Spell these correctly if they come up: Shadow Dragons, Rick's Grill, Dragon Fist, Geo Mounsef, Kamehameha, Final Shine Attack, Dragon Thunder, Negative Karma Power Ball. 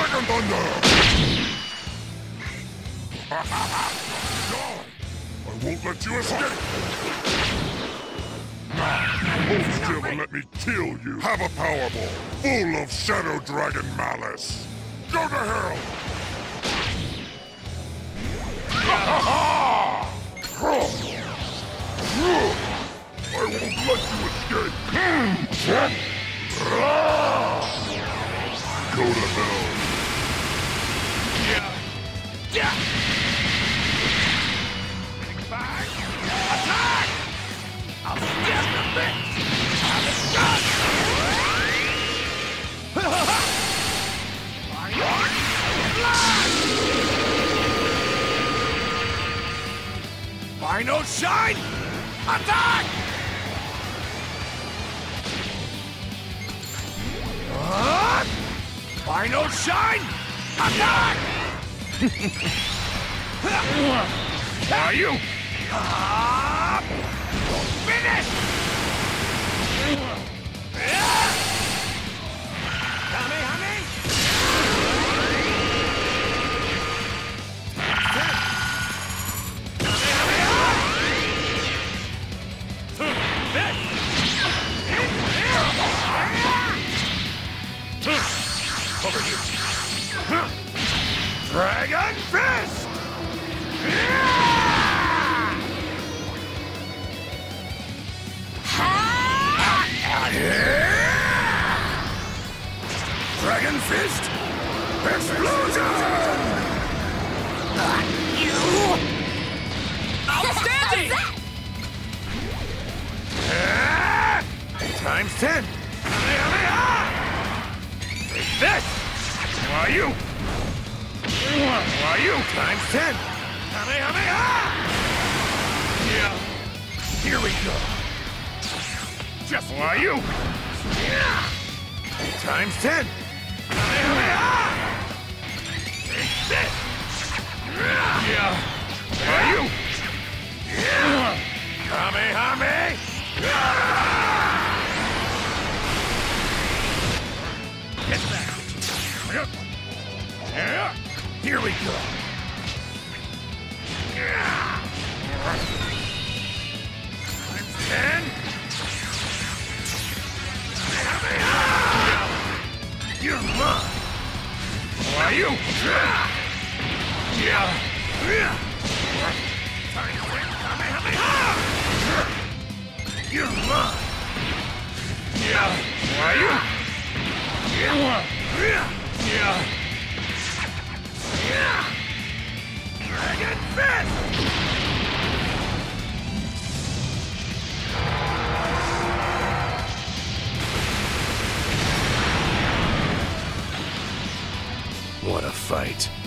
Dragon Thunder! No! I won't let you escape! Now, won't you ever let me kill you? Have a Power Ball full of Shadow Dragon malice! Go to hell! I won't let you escape! Go to hell! Attack! I'll smash the bitch! I'm a gun! Final Shine Attack! Final Shine Attack! Are you? Finish! Dragon Fist! Dragon Fist explosion! Not you! Outstanding! Times 10. This! Who are you? Who are you? Times 10. Yeah. Here we go. Just who are you? Yeah. Times 10. This! Yeah. Who are you? Yeah. Kamehame! Here we go. Times 10. You're mine. Who are you? Times 10. You're mine. Who are you? Dragon Fist! What a fight.